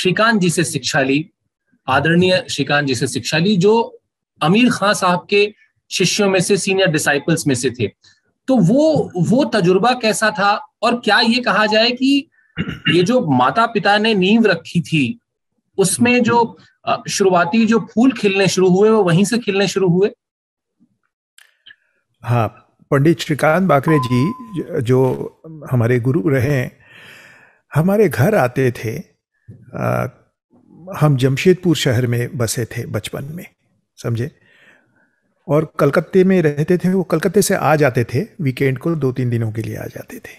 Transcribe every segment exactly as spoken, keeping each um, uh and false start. श्रीकांत जी से शिक्षा ली, आदरणीय श्रीकांत जी से शिक्षा ली, जो अमीर खान साहब के शिष्यों में से, सीनियर डिसाइपल्स में से थे। तो वो वो तजुर्बा कैसा था, और क्या ये कहा जाए कि ये जो माता पिता ने नींव रखी थी उसमें जो शुरुआती जो फूल खिलने शुरू हुए वो वहीं से खिलने शुरू हुए? हाँ, पंडित श्रीकांत बाकरे जी जो हमारे गुरु रहे, हमारे घर आते थे। आ, हम जमशेदपुर शहर में बसे थे बचपन में, समझे, और कलकत्ते में रहते थे। वो कलकत्ते से आ जाते थे, वीकेंड को दो तीन दिनों के लिए आ जाते थे।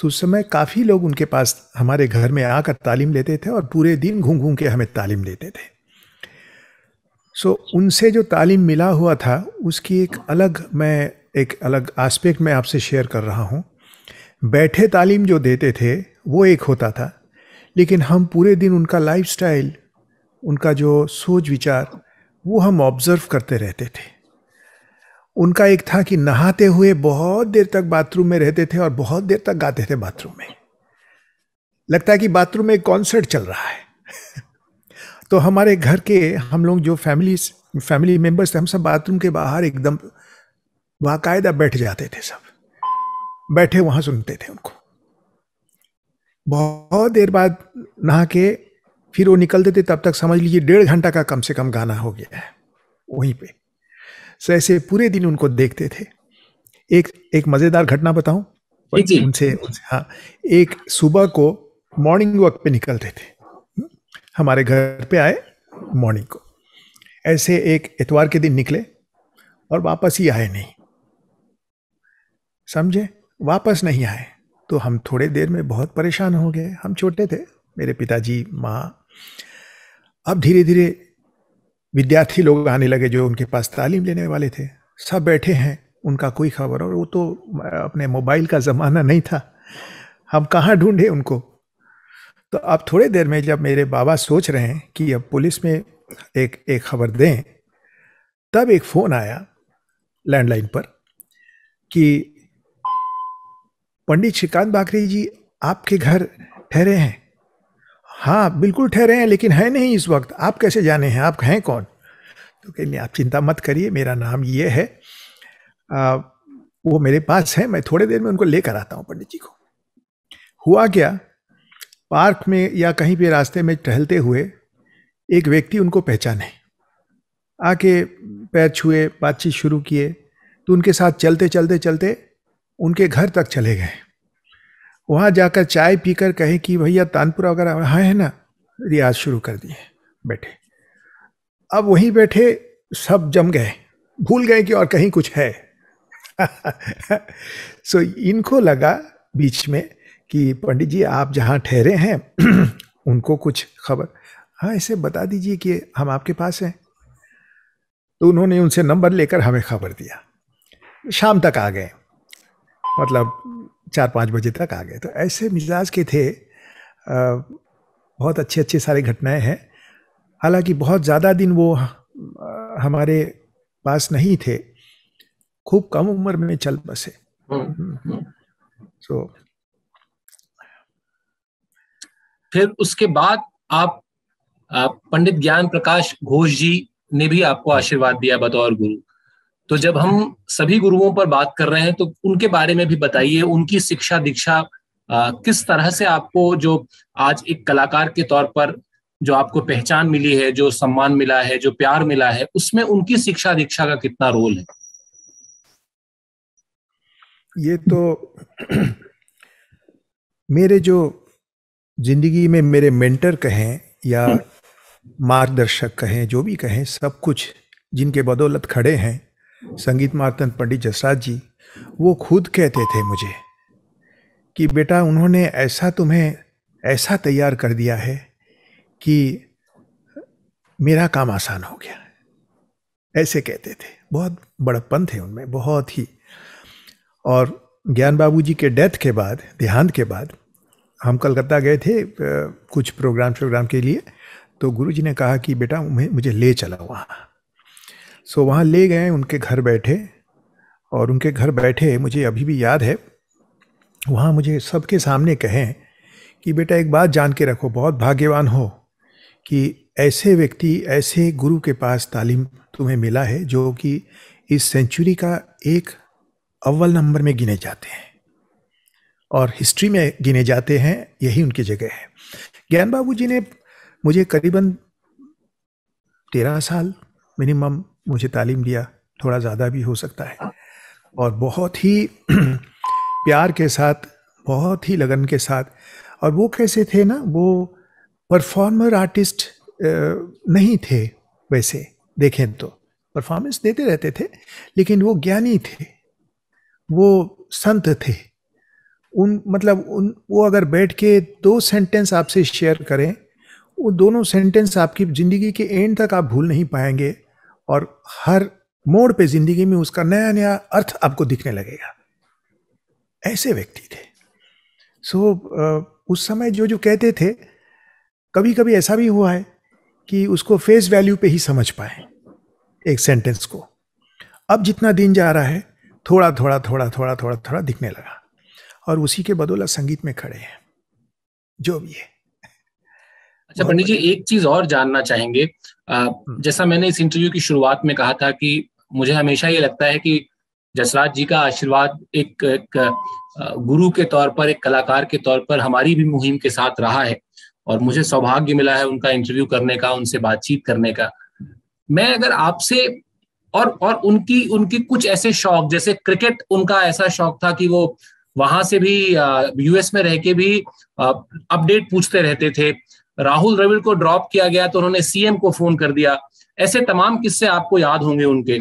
तो उस समय काफ़ी लोग उनके पास हमारे घर में आकर तालीम लेते थे और पूरे दिन घूम घूम के हमें तालीम देते थे। सो उनसे जो तालीम मिला हुआ था उसकी एक अलग, मैं एक अलग एस्पेक्ट मैं आपसे शेयर कर रहा हूँ। बैठे तालीम जो देते थे वो एक होता था, लेकिन हम पूरे दिन उनका लाइफस्टाइल, उनका जो सोच विचार, वो हम ऑब्जर्व करते रहते थे। उनका एक था कि नहाते हुए बहुत देर तक बाथरूम में रहते थे और बहुत देर तक गाते थे बाथरूम में। लगता है कि बाथरूम में एक कॉन्सर्ट चल रहा है। तो हमारे घर के हम लोग जो फैमिली फैमिली मेंबर्स थे, हम सब बाथरूम के बाहर एकदम बाकायदा बैठ जाते थे। सब बैठे वहाँ सुनते थे उनको। बहुत देर बाद नहा के फिर वो निकलते थे, तब तक समझ लीजिए डेढ़ घंटा का कम से कम गाना हो गया है वहीं पे। सो ऐसे पूरे दिन उनको देखते थे। एक एक मज़ेदार घटना बताऊं उनसे, उनसे हाँ, एक सुबह को मॉर्निंग वॉक पे निकलते थे, हमारे घर पे आए मॉर्निंग को। ऐसे एक इतवार के दिन निकले और वापस ही आए नहीं, समझे, वापस नहीं आए। तो हम थोड़े देर में बहुत परेशान हो गए। हम छोटे थे, मेरे पिताजी, माँ। अब धीरे धीरे विद्यार्थी लोग आने लगे जो उनके पास तालीम लेने वाले थे। सब बैठे हैं, उनका कोई खबर, और वो तो अपने मोबाइल का ज़माना नहीं था, हम कहाँ ढूंढे उनको। तो अब थोड़े देर में जब मेरे बाबा सोच रहे हैं कि अब पुलिस में एक एक खबर दें, तब एक फ़ोन आया लैंडलाइन पर कि पंडित श्रीकांत बाकरे जी आपके घर ठहरे हैं। हाँ बिल्कुल ठहरे हैं, लेकिन है नहीं इस वक्त। आप कैसे जाने हैं, आप हैं कौन? तो कहिए आप चिंता मत करिए, मेरा नाम ये है, आ, वो मेरे पास है, मैं थोड़े देर में उनको लेकर आता हूँ पंडित जी को। हुआ क्या, पार्क में या कहीं पे रास्ते में टहलते हुए एक व्यक्ति उनको पहचाने, आके पैर छुए, बातचीत शुरू किए, तो उनके साथ चलते चलते चलते उनके घर तक चले गए। वहाँ जाकर चाय पीकर कहे कि भैया तानपुरा वगैरह हाँ है ना, रियाज शुरू कर दिए बैठे। अब वहीं बैठे सब जम गए, भूल गए कि और कहीं कुछ है। सो इनको लगा बीच में कि पंडित जी आप जहाँ ठहरे हैं उनको कुछ खबर, हाँ ऐसे बता दीजिए कि हम आपके पास हैं। तो उन्होंने उनसे नंबर लेकर हमें खबर दिया। शाम तक आ गए, मतलब चार पाँच बजे तक आ गए। तो ऐसे मिजाज के थे। आ, बहुत अच्छे अच्छे सारे घटनाएं हैं। हालांकि बहुत ज़्यादा दिन वो आ, हमारे पास नहीं थे, खूब कम उम्र में चल बसे। तो फिर उसके बाद आप, आप पंडित ज्ञान प्रकाश घोष जी ने भी आपको आशीर्वाद दिया बतौर गुरु। तो जब हम सभी गुरुओं पर बात कर रहे हैं तो उनके बारे में भी बताइए, उनकी शिक्षा दीक्षा किस तरह से आपको, जो आज एक कलाकार के तौर पर जो आपको पहचान मिली है, जो सम्मान मिला है, जो प्यार मिला है, उसमें उनकी शिक्षा दीक्षा का कितना रोल है? ये तो मेरे जो जिंदगी में मेरे मेंटर कहें या मार्गदर्शक कहें, जो भी कहें, सब कुछ जिनके बदौलत खड़े हैं, संगीत मार्तन पंडित जसराज जी, वो खुद कहते थे मुझे कि बेटा उन्होंने ऐसा तुम्हें ऐसा तैयार कर दिया है कि मेरा काम आसान हो गया, ऐसे कहते थे। बहुत बड़प्पन थे उनमें, बहुत ही। और ज्ञान बाबू जी के डेथ के बाद, देहांत के बाद, हम कलकत्ता गए थे कुछ प्रोग्राम प्रोग्राम के लिए। तो गुरुजी ने कहा कि बेटा मुझे ले चला वहाँ। सो वहाँ ले गए, उनके घर बैठे, और उनके घर बैठे मुझे अभी भी याद है, वहाँ मुझे सबके सामने कहें कि बेटा एक बात जान के रखो, बहुत भाग्यवान हो कि ऐसे व्यक्ति, ऐसे गुरु के पास तालीम तुम्हें मिला है जो कि इस सेंचुरी का एक अव्वल नंबर में गिने जाते हैं और हिस्ट्री में गिने जाते हैं, यही उनकी जगह है। ज्ञान बाबू जी ने मुझे करीबन तेरह साल मिनिमम मुझे तालीम दिया, थोड़ा ज़्यादा भी हो सकता है, और बहुत ही प्यार के साथ, बहुत ही लगन के साथ। और वो कैसे थे ना, वो परफॉर्मर आर्टिस्ट नहीं थे, वैसे देखें तो परफॉर्मेंस देते रहते थे, लेकिन वो ज्ञानी थे, वो संत थे। उन मतलब उन वो अगर बैठ के दो सेंटेंस आपसे शेयर करें, वो दोनों सेंटेंस आपकी ज़िंदगी के एंड तक आप भूल नहीं पाएंगे और हर मोड़ पे ज़िंदगी में उसका नया नया अर्थ आपको दिखने लगेगा। ऐसे व्यक्ति थे। सो so, उस समय जो जो कहते थे, कभी कभी ऐसा भी हुआ है कि उसको फेस वैल्यू पे ही समझ पाए एक सेंटेंस को। अब जितना दिन जा रहा है थोड़ा थोड़ा थोड़ा थोड़ा थोड़ा थोड़ा दिखने लगा और उसी के बदौलत संगीत में खड़े हैं जो भी है। अच्छा पंडित जी, एक चीज और जानना चाहेंगे। जैसा मैंने इस इंटरव्यू की शुरुआत में कहा था कि मुझे हमेशा ये लगता है कि जसराज जी का आशीर्वाद एक, एक गुरु के तौर पर, एक कलाकार के तौर पर हमारी भी मुहिम के साथ रहा है और मुझे सौभाग्य मिला है उनका इंटरव्यू करने का, उनसे बातचीत करने का। मैं अगर आपसे और और उनकी उनकी कुछ ऐसे शौक, जैसे क्रिकेट, उनका ऐसा शौक था कि वो वहां से भी, यूएस में रह के भी अपडेट पूछते रहते थे। राहुल द्रविड़ को ड्रॉप किया गया तो उन्होंने सीएम को फोन कर दिया। ऐसे तमाम किस्से आपको याद होंगे उनके।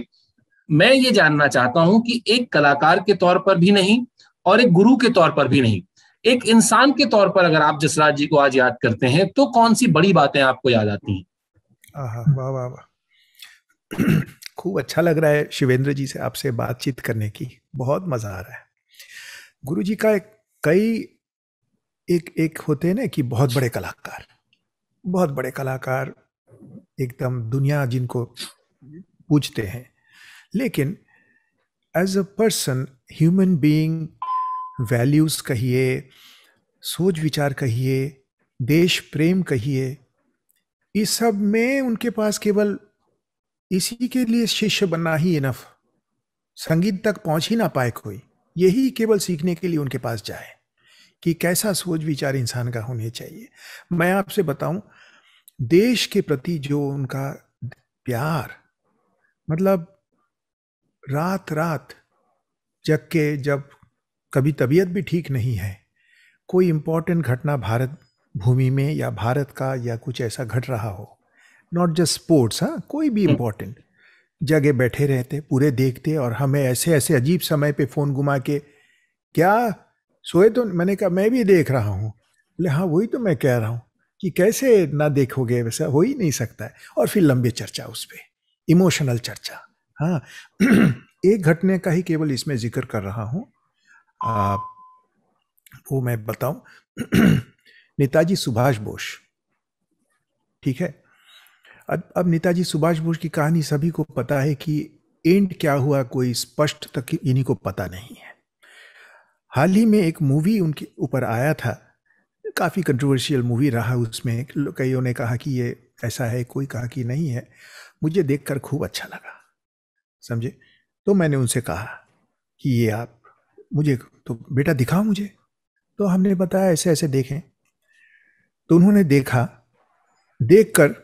मैं ये जानना चाहता हूं कि एक कलाकार के तौर पर भी नहीं और एक गुरु के तौर पर भी नहीं, एक इंसान के तौर पर अगर आप जसराज जी को आज याद करते हैं तो कौन सी बड़ी बातें आपको याद आती हैं? आहा, वाह वाह वाह, खूब अच्छा लग रहा है शिवेंद्र जी से आपसे बातचीत करने की, बहुत मजा आ रहा है। गुरु जी का एक, कई एक एक होते हैं ना कि बहुत बड़े कलाकार, बहुत बड़े कलाकार एकदम दुनिया जिनको पूछते हैं, लेकिन as a person, human being, values कहिए, सोच विचार कहिए, देश प्रेम कहिए, इस सब में उनके पास केवल इसी के लिए शिष्य बनना ही इनफ, संगीत तक पहुंच ही ना पाए कोई, यही केवल सीखने के लिए उनके पास जाए कि कैसा सोच विचार इंसान का होने चाहिए। मैं आपसे बताऊं, देश के प्रति जो उनका प्यार, मतलब रात रात जग के, जब कभी तबीयत भी ठीक नहीं है, कोई इम्पोर्टेंट घटना भारत भूमि में या भारत का या कुछ ऐसा घट रहा हो, नॉट जस्ट स्पोर्ट्स, हाँ, कोई भी इम्पोर्टेंट जगह बैठे रहते, पूरे देखते और हमें ऐसे ऐसे अजीब समय पे फ़ोन घुमा के, क्या सोए? तो मैंने कहा मैं भी देख रहा हूँ। बोले हाँ, वही तो मैं कह रहा हूँ कि कैसे ना देखोगे, वैसा हो ही नहीं सकता है। और फिर लंबी चर्चा उस पर, इमोशनल चर्चा। हाँ, एक घटने का ही केवल इसमें जिक्र कर रहा हूँ, वो मैं बताऊं। नेताजी सुभाष बोश, ठीक है। अब अब नेताजी सुभाष बोश की कहानी सभी को पता है कि एंड क्या हुआ, कोई स्पष्ट तक इन्हीं को पता नहीं है। हाल ही में एक मूवी उनके ऊपर आया था, काफ़ी कंट्रोवर्शियल मूवी रहा। उसमें कईयों ने कहा कि ये ऐसा है, कोई कहा कि नहीं है। मुझे देखकर खूब अच्छा लगा, समझे? तो मैंने उनसे कहा कि ये आप मुझे तो बेटा दिखाओ मुझे, तो हमने बताया ऐसे ऐसे देखें। तो उन्होंने देखा, देखकर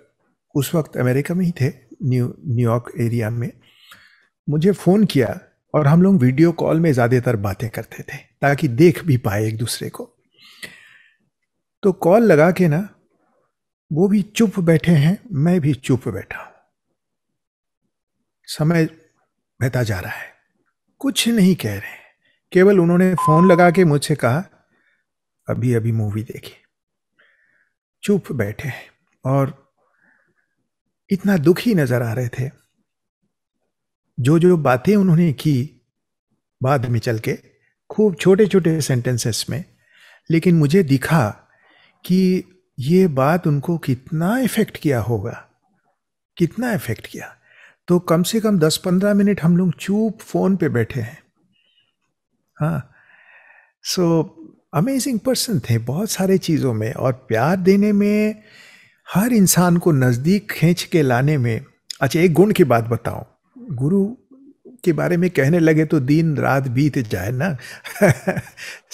उस वक्त अमेरिका में ही थे, न्यू न्यूयॉर्क एरिया में, मुझे फ़ोन किया और हम लोग वीडियो कॉल में ज़्यादातर बातें करते थे ताकि देख भी पाए एक दूसरे को। तो कॉल लगा के ना, वो भी चुप बैठे हैं, मैं भी चुप बैठा हूँ। समय बहता जा रहा है, कुछ नहीं कह रहे, केवल उन्होंने फ़ोन लगा के मुझसे कहा अभी अभी मूवी देखी। चुप बैठे हैं और इतना दुखी नज़र आ रहे थे। जो जो बातें उन्होंने की बाद में चल के, खूब छोटे छोटे सेंटेंसेस में, लेकिन मुझे दिखा कि ये बात उनको कितना इफ़ेक्ट किया होगा, कितना इफ़ेक्ट किया। तो कम से कम दस पंद्रह मिनट हम लोग चुप फ़ोन पे बैठे हैं। हाँ, सो अमेजिंग पर्सन थे बहुत सारे चीज़ों में, और प्यार देने में, हर इंसान को नज़दीक खींच के लाने में। अच्छा, एक गुण की बात बताऊं, गुरु के बारे में कहने लगे तो दिन रात बीत जाए ना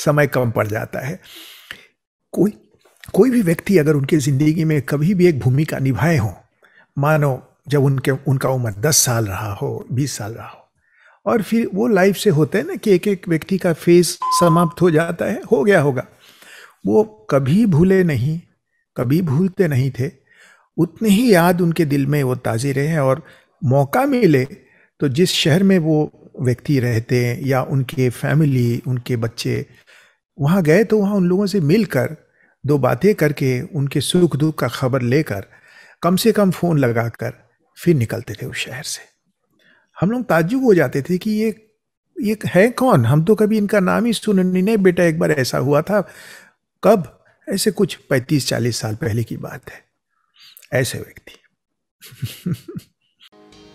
समय कम पड़ जाता है। कोई कोई भी व्यक्ति अगर उनकी ज़िंदगी में कभी भी एक भूमिका निभाए हों, मानो जब उनके उनका उम्र दस साल रहा हो, बीस साल रहा हो, और फिर वो लाइफ से होता है ना कि एक एक व्यक्ति का फेज समाप्त हो जाता है, हो गया होगा, वो कभी भूले नहीं, कभी भूलते नहीं थे, उतने ही याद उनके दिल में वो ताज़ी रहे। और मौका मिले तो जिस शहर में वो व्यक्ति रहते हैं या उनके फैमिली, उनके बच्चे वहाँ गए तो वहाँ उन लोगों से मिलकर, दो बातें करके, उनके सुख दुख का खबर लेकर, कम से कम फ़ोन लगाकर फिर निकलते थे उस शहर से। हम लोग ताज्जुब हो जाते थे कि ये ये है कौन, हम तो कभी इनका नाम ही सुने नहीं। बेटा एक बार ऐसा हुआ था, कब, ऐसे कुछ पैंतीस चालीस साल पहले की बात है, ऐसे व्यक्ति।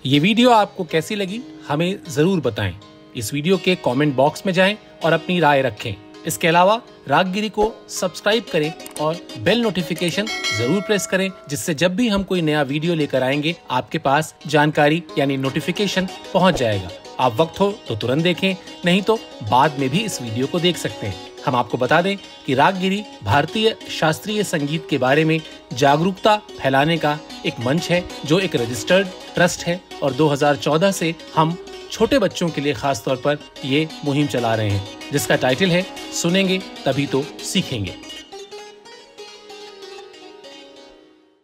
ये वीडियो आपको कैसी लगी हमें जरूर बताएं। इस वीडियो के कमेंट बॉक्स में जाएं और अपनी राय रखें। इसके अलावा रागगिरी को सब्सक्राइब करें और बेल नोटिफिकेशन जरूर प्रेस करें, जिससे जब भी हम कोई नया वीडियो लेकर आएंगे आपके पास जानकारी यानी नोटिफिकेशन पहुंच जाएगा। आप वक्त हो तो तुरंत देखें, नहीं तो बाद में भी इस वीडियो को देख सकते हैं। हम आपको बता दें कि रागगिरी भारतीय शास्त्रीय संगीत के बारे में जागरूकता फैलाने का एक मंच है, जो एक रजिस्टर्ड ट्रस्ट है, और दो हज़ार चौदह से हम छोटे बच्चों के लिए खास तौर पर ये मुहिम चला रहे हैं, जिसका टाइटल है सुनेंगे तभी तो सीखेंगे।